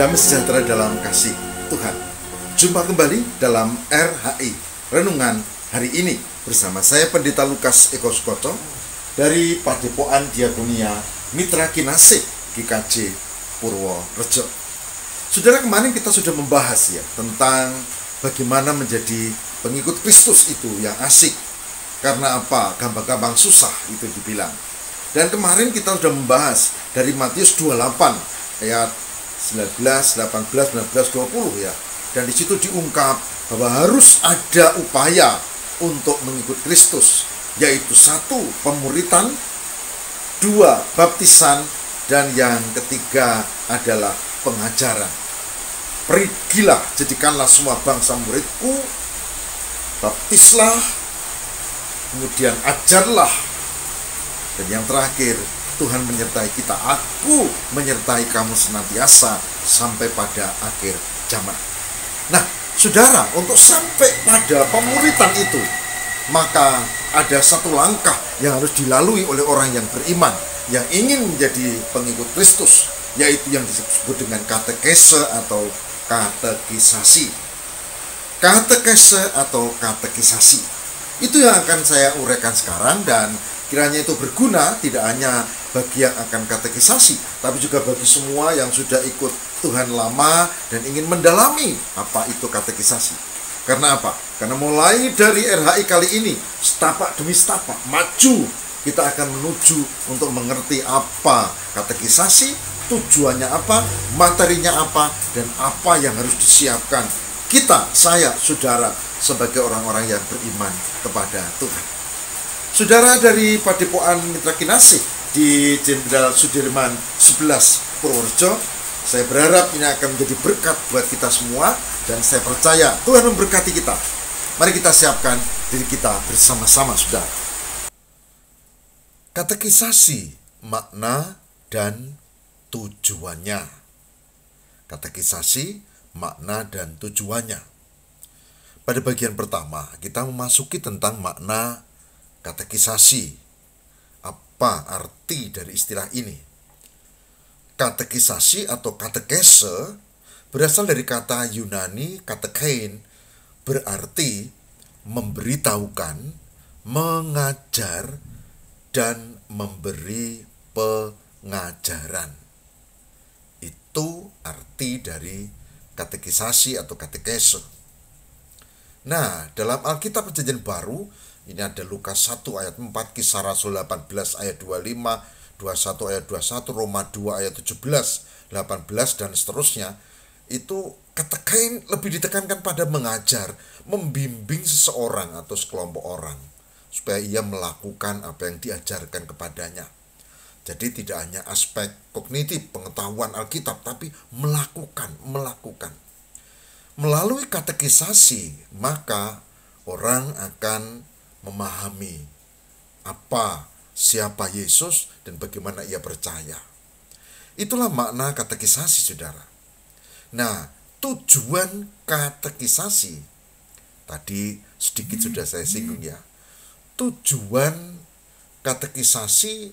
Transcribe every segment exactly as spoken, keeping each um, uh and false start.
Damai sejahtera dalam kasih Tuhan. Jumpa kembali dalam R H I Renungan hari ini bersama saya Pendeta Lukas Eko Sukoco dari Padepokan Diakonia Mitra Kinasih G K J Purwo Rejo. Saudara, kemarin kita sudah membahas ya tentang bagaimana menjadi pengikut Kristus itu yang asik. Karena apa? Gampang-gampang susah itu dibilang. Dan kemarin kita sudah membahas dari Matius dua puluh delapan ayat sembilan belas, delapan belas, sembilan belas, dua puluh ya. Dan di situ diungkap bahwa harus ada upaya untuk mengikut Kristus, yaitu satu pemuritan, dua baptisan, dan yang ketiga adalah pengajaran. Perigilah, jadikanlah semua bangsa muridku, baptislah, kemudian ajarlah. Dan yang terakhir, Tuhan menyertai kita. Aku menyertai kamu senantiasa sampai pada akhir zaman. Nah, saudara, untuk sampai pada pemuritan itu, maka ada satu langkah yang harus dilalui oleh orang yang beriman, yang ingin menjadi pengikut Kristus, yaitu yang disebut dengan katekese atau katekisasi. Katekese atau katekisasi itu yang akan saya uraikan sekarang, dan kiranya itu berguna tidak hanya bagi yang akan katekisasi, tapi juga bagi semua yang sudah ikut Tuhan lama dan ingin mendalami apa itu katekisasi. Karena apa? Karena mulai dari R H I kali ini, setapak demi setapak, maju, kita akan menuju untuk mengerti apa katekisasi, tujuannya apa, materinya apa, dan apa yang harus disiapkan kita, saya, saudara, sebagai orang-orang yang beriman kepada Tuhan. Saudara, dari Padepokan Mitra Kinasih di Jenderal Sudirman sebelas Purworejo, saya berharap ini akan menjadi berkat buat kita semua, dan saya percaya Tuhan memberkati kita. Mari kita siapkan diri kita bersama-sama, saudara. Katekisasi, makna dan tujuannya. Katekisasi, makna dan tujuannya. Pada bagian pertama, kita memasuki tentang makna katekisasi. Apa arti dari istilah ini? Katekisasi atau katekese berasal dari kata Yunani katekein, berarti memberitahukan, mengajar, dan memberi pengajaran. Itu arti dari katekisasi atau katekese. Nah, dalam Alkitab Perjanjian Baru, ini ada Lukas satu ayat empat, Kisah Rasul delapan belas ayat dua puluh lima, dua puluh satu ayat dua puluh satu, Roma dua ayat tujuh belas, delapan belas, dan seterusnya. Itu katekein lebih ditekankan pada mengajar, membimbing seseorang atau sekelompok orang supaya ia melakukan apa yang diajarkan kepadanya. Jadi tidak hanya aspek kognitif pengetahuan Alkitab, tapi melakukan, melakukan. Melalui katekisasi, maka orang akan memahami apa, siapa Yesus, dan bagaimana ia percaya. Itulah makna katekisasi, saudara. Nah, tujuan katekisasi tadi sedikit sudah saya singgung ya. Tujuan katekisasi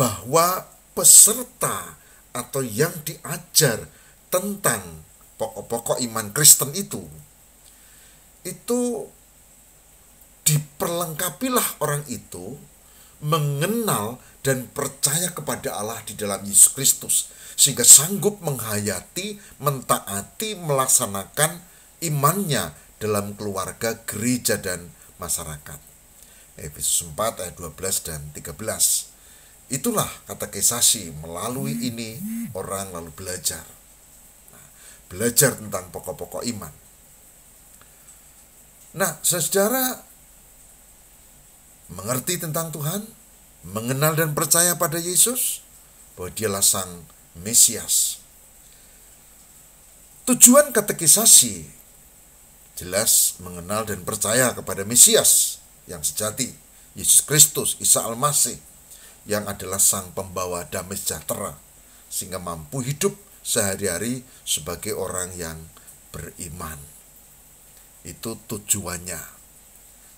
bahwa peserta atau yang diajar tentang pokok-pokok iman Kristen itu itu diperlengkapilah orang itu mengenal dan percaya kepada Allah di dalam Yesus Kristus, sehingga sanggup menghayati, mentaati, melaksanakan imannya dalam keluarga, gereja, dan masyarakat. Efesus empat ayat dua belas dan tiga belas. Itulah katekisasi. Melalui ini orang lalu belajar. Nah, belajar tentang pokok-pokok iman. Nah, saudara, mengerti tentang Tuhan, mengenal dan percaya pada Yesus, bahwa dialah sang Mesias. Tujuan katekisasi jelas mengenal dan percaya kepada Mesias yang sejati, Yesus Kristus, Isa Al-Masih, yang adalah sang pembawa damai sejahtera, sehingga mampu hidup sehari-hari sebagai orang yang beriman. Itu tujuannya.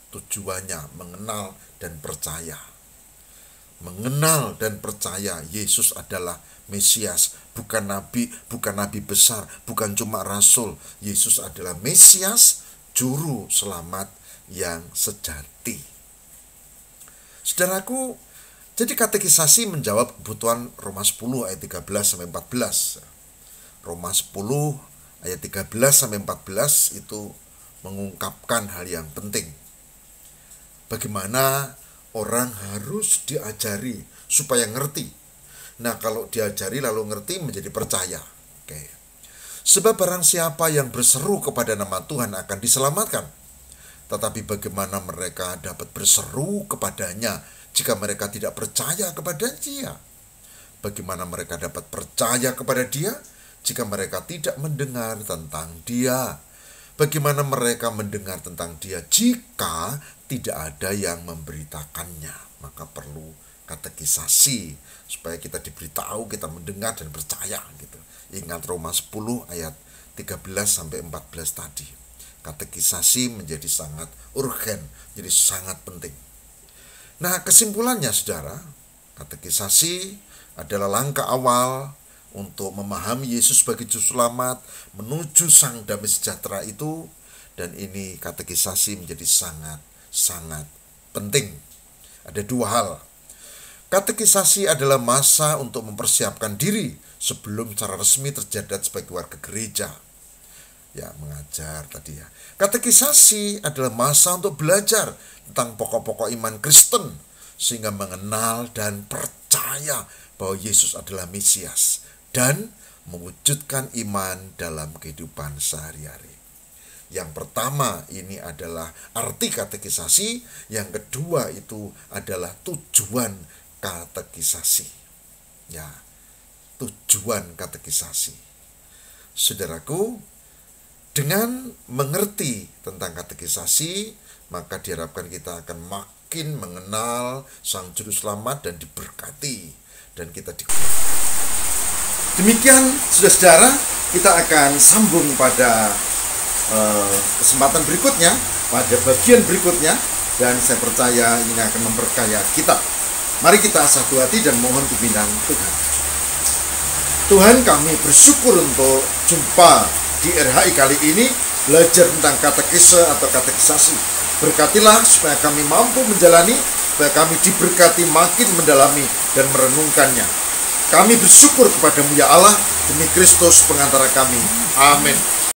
Tujuannya mengenal dan percaya. mengenal dan percaya Yesus adalah Mesias. Bukan nabi, bukan nabi besar, bukan cuma rasul. Yesus adalah Mesias, juru selamat yang sejati. Saudaraku, jadi katekisasi menjawab kebutuhan Roma sepuluh ayat tiga belas sampai empat belas. Roma sepuluh ayat tiga belas sampai empat belas itu mengungkapkan hal yang penting. Bagaimana orang harus diajari supaya ngerti. Nah, kalau diajari lalu ngerti menjadi percaya. Oke. Sebab barang siapa yang berseru kepada nama Tuhan akan diselamatkan. Tetapi bagaimana mereka dapat berseru kepadanya jika mereka tidak percaya kepada dia? Bagaimana mereka dapat percaya kepada dia jika mereka tidak mendengar tentang dia? Bagaimana mereka mendengar tentang dia jika tidak ada yang memberitakannya? Maka perlu katekisasi supaya kita diberitahu, kita mendengar dan percaya gitu. Ingat Roma sepuluh ayat tiga belas sampai empat belas tadi. Katekisasi menjadi sangat urgen, jadi sangat penting. Nah, kesimpulannya Saudara, katekisasi adalah langkah awal untuk memahami Yesus sebagai juru selamat menuju sang damai sejahtera itu, dan ini katekisasi menjadi sangat sangat penting. Ada dua hal. Katekisasi adalah masa untuk mempersiapkan diri sebelum secara resmi terjadat sebagai warga gereja. Ya, mengajar tadi ya. Katekisasi adalah masa untuk belajar tentang pokok-pokok iman Kristen sehingga mengenal dan percaya bahwa Yesus adalah Mesias dan mewujudkan iman dalam kehidupan sehari-hari. Yang pertama ini adalah arti katekisasi, yang kedua itu adalah tujuan katekisasi. Ya, tujuan katekisasi. Saudaraku, dengan mengerti tentang katekisasi, maka diharapkan kita akan makin mengenal sang juru selamat dan diberkati, dan kita di demikian saudara-saudara, kita akan sambung pada eh, kesempatan berikutnya, pada bagian berikutnya, dan saya percaya ini akan memperkaya kita. Mari kita satu hati dan mohon pimpinan Tuhan. Tuhan, kami bersyukur untuk jumpa di R H I kali ini, belajar tentang katekese atau katekisasi. Berkatilah supaya kami mampu menjalani, supaya kami diberkati makin mendalami dan merenungkannya. Kami bersyukur kepadamu ya Allah, demi Kristus pengantara kami. Amin.